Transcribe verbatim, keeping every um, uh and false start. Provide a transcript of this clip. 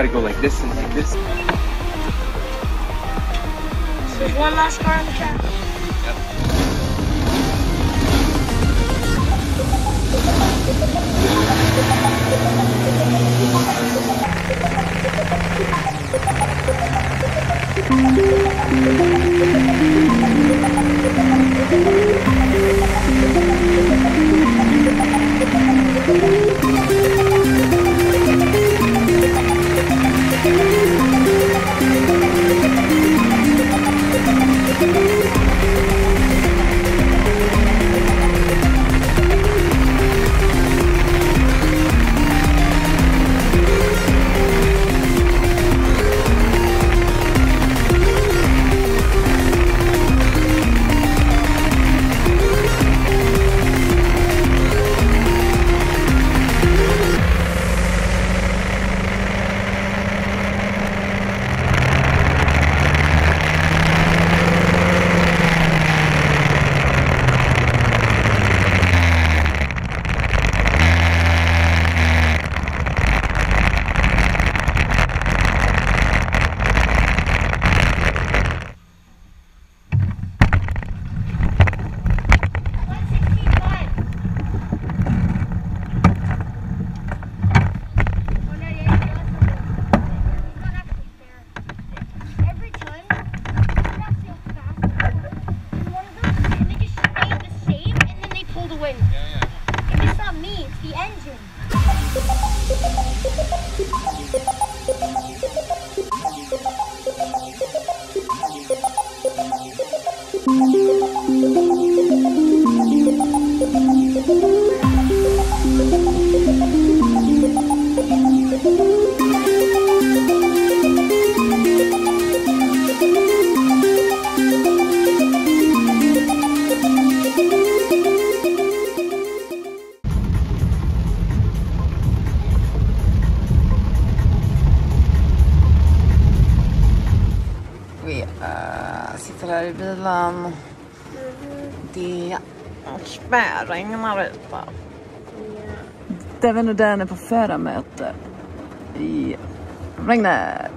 gotta go like this and like this. There's one last car on the track. Sitter här i bilen. Det är spärregnar ute. Devin och Dan är på förarmöte i regnet.